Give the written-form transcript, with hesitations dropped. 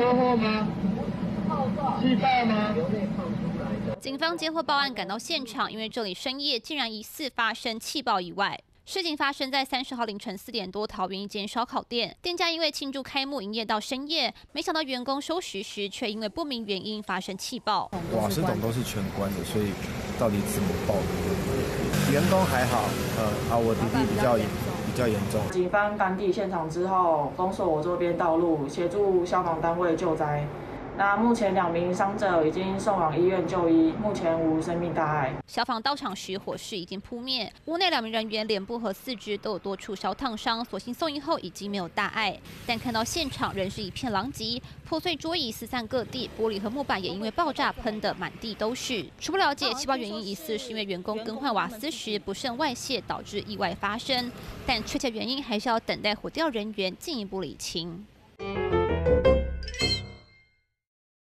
车祸吗？气爆吗？ 警方接获报案赶到现场，因为这里深夜竟然疑似发生气爆意外。事情发生在30号凌晨4点多，桃园一间烧烤店，店家因为庆祝开幕营业到深夜，没想到员工收拾时却因为不明原因发生气爆。瓦斯桶都是全关的，所以到底怎么爆的？员工还好，我弟弟比较严重。警方赶抵现场之后，封锁我周边道路，协助消防单位救灾。 那目前2名伤者已经送往医院就医，目前无生命大碍。消防到场时，火势已经扑灭，屋内2名人员脸部和4肢都有多处烧烫伤，所幸送医后已经没有大碍。但看到现场仍是一片狼藉，破碎桌椅四散各地，玻璃和木板也因为爆炸喷得满地都是。初步了解，气爆原因疑似是因为员工更换瓦斯时不慎外泄导致意外发生，但确切原因还是要等待火调人员进一步理清。